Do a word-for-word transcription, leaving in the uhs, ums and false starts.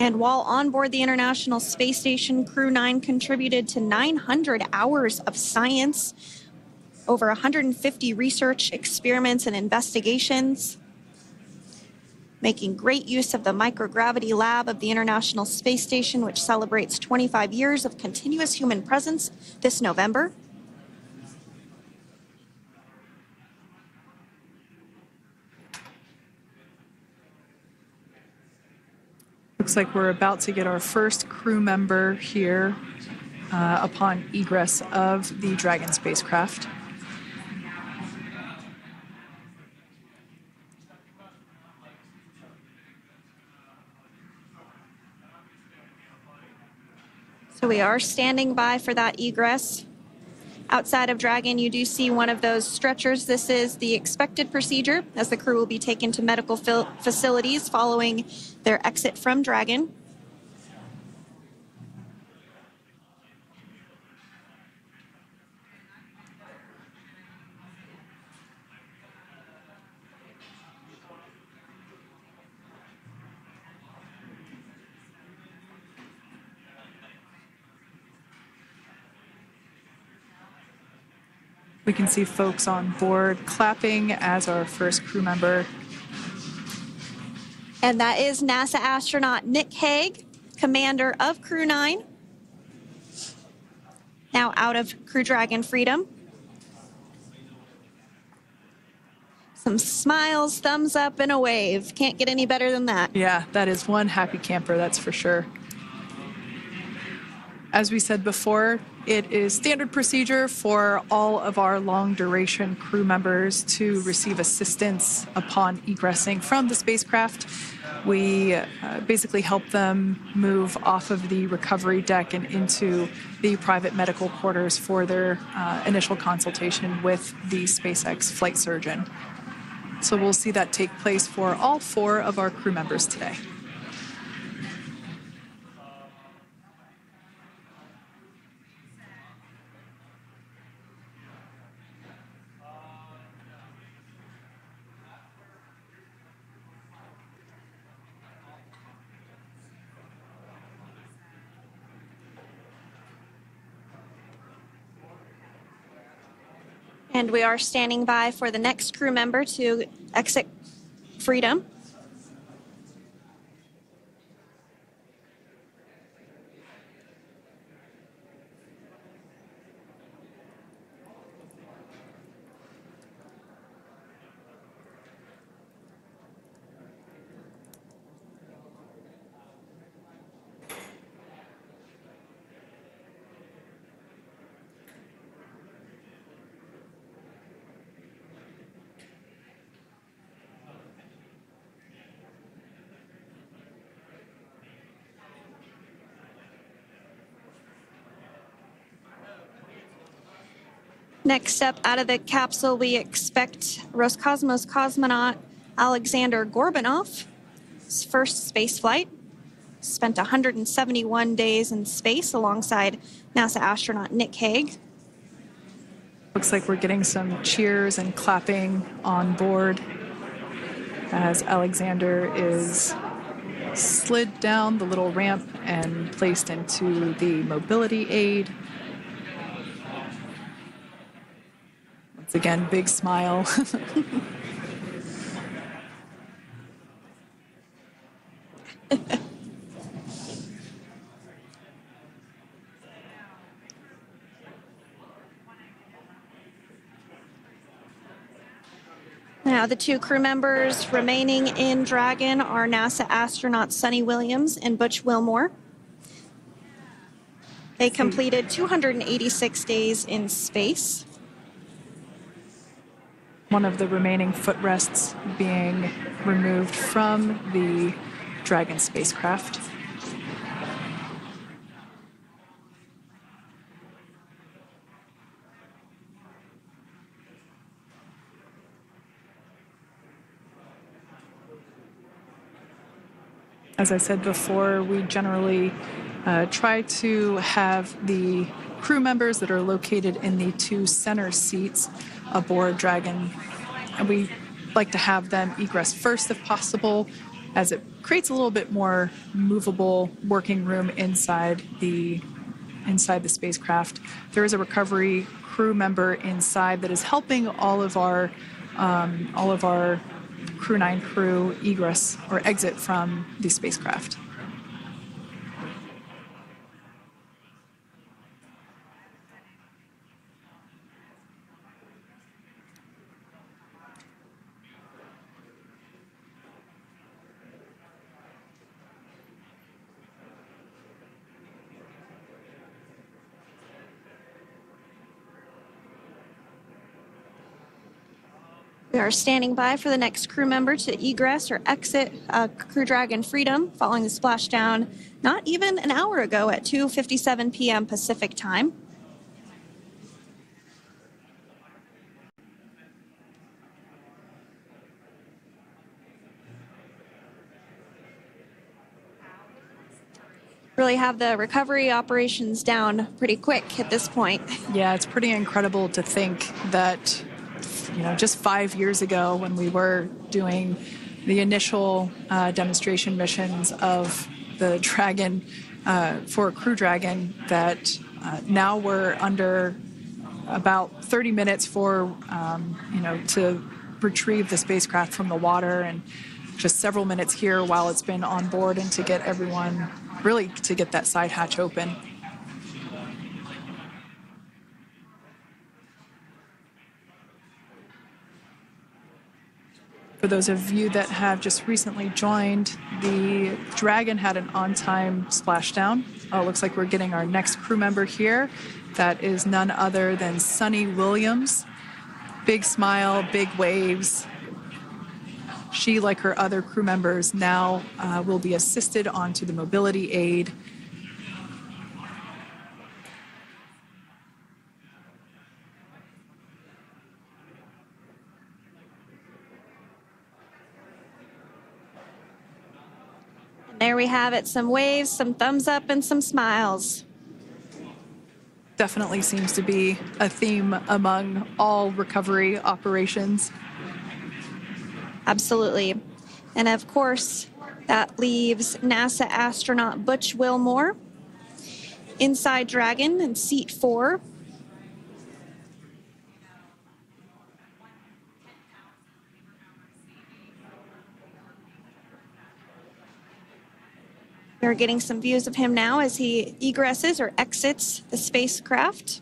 And while on board the International Space Station, Crew nine contributed to nine hundred hours of science, over one hundred fifty research experiments and investigations, making great use of the microgravity lab of the International Space Station, which celebrates twenty-five years of continuous human presence this November. Looks like we're about to get our first crew member here uh, upon egress of the Dragon spacecraft. So we are standing by for that egress. Outside of Dragon, you do see one of those stretchers. This is the expected procedure as the crew will be taken to medical facilities following their exit from Dragon. We can see folks on board clapping as our first crew member. And that is NASA astronaut Nick Hague, commander of Crew nine, now out of Crew Dragon Freedom. Some smiles, thumbs up, and a wave. Can't get any better than that. Yeah, that is one happy camper, that's for sure. As we said before, it is standard procedure for all of our long-duration crew members to receive assistance upon egressing from the spacecraft. We uh, basically help them move off of the recovery deck and into the private medical quarters for their uh, initial consultation with the SpaceX flight surgeon. So we'll see that take place for all four of our crew members today. And we are standing by for the next crew member to exit Freedom. Next up out of the capsule, we expect Roscosmos cosmonaut Alexander Gorbanov's first space flight. Spent one hundred seventy-one days in space alongside NASA astronaut Nick Hague. Looks like we're getting some cheers and clapping on board as Alexander is slid down the little ramp and placed into the mobility aid. Again, big smile. Now, the two crew members remaining in Dragon are NASA astronauts Sunita Williams and Butch Wilmore. They completed two hundred eighty-six days in space. One of the remaining footrests being removed from the Dragon spacecraft. As I said before, we generally uh, try to have the crew members that are located in the two center seats aboard Dragon, and we like to have them egress first if possible, as it creates a little bit more movable working room inside the inside the spacecraft. There is a recovery crew member inside that is helping all of our um, all of our Crew nine crew egress or exit from the spacecraft. We are standing by for the next crew member to egress or exit uh, Crew Dragon Freedom following the splashdown not even an hour ago at two fifty-seven p m Pacific time. Really have the recovery operations down pretty quick at this point. Yeah, it's pretty incredible to think that you know, just five years ago when we were doing the initial uh, demonstration missions of the Dragon uh, for Crew Dragon, that uh, now we're under about thirty minutes for, um, you know, to retrieve the spacecraft from the water, and just several minutes here while it's been on board, and to get everyone, really to get that side hatch open. For those of you that have just recently joined, the Dragon had an on-time splashdown. Oh, looks like we're getting our next crew member here. That is none other than Sunita Williams. Big smile, big waves. She, like her other crew members, now uh, will be assisted onto the mobility aid. There we have it, some waves, some thumbs up, and some smiles. Definitely seems to be a theme among all recovery operations. Absolutely. And of course, that leaves NASA astronaut Butch Wilmore inside Dragon in seat four. We're getting some views of him now as he egresses or exits the spacecraft.